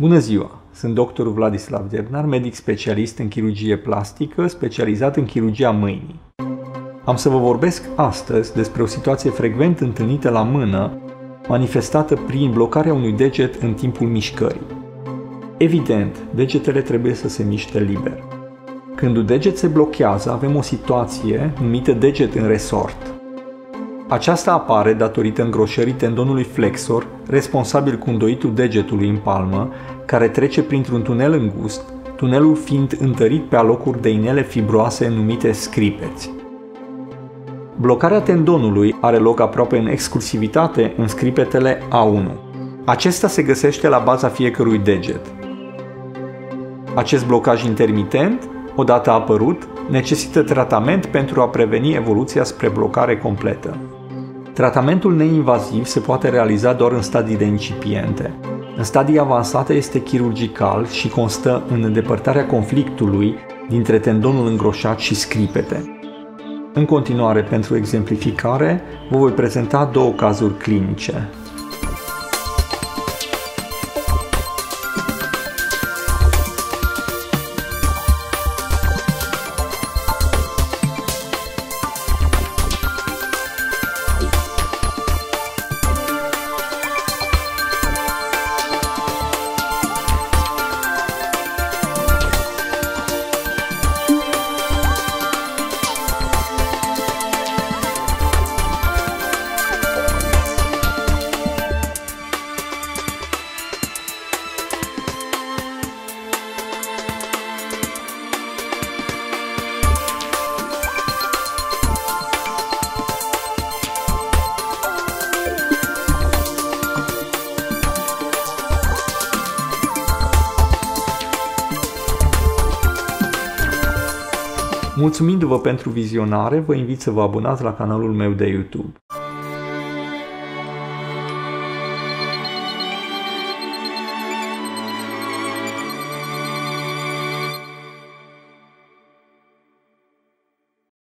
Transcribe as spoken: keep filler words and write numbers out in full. Bună ziua! Sunt doctorul Vladislav Gyebnar, medic specialist în chirurgie plastică, specializat în chirurgia mâinii. Am să vă vorbesc astăzi despre o situație frecvent întâlnită la mână, manifestată prin blocarea unui deget în timpul mișcării. Evident, degetele trebuie să se miște liber. Când un deget se blochează, avem o situație numită deget în resort. Aceasta apare datorită îngroșării tendonului flexor, responsabil cu îndoitul degetului în palmă, care trece printr-un tunel îngust, tunelul fiind întărit pe alocuri de inele fibroase numite scripeți. Blocarea tendonului are loc aproape în exclusivitate în scripetele A unu. Acesta se găsește la baza fiecărui deget. Acest blocaj intermitent, odată apărut, necesită tratament pentru a preveni evoluția spre blocare completă. Tratamentul neinvaziv se poate realiza doar în stadii de incipiente. În stadii avansate este chirurgical și constă în îndepărtarea conflictului dintre tendonul îngroșat și scripete. În continuare, pentru exemplificare, vă voi prezenta două cazuri clinice. Mulțumindu-vă pentru vizionare, vă invit să vă abonați la canalul meu de YouTube.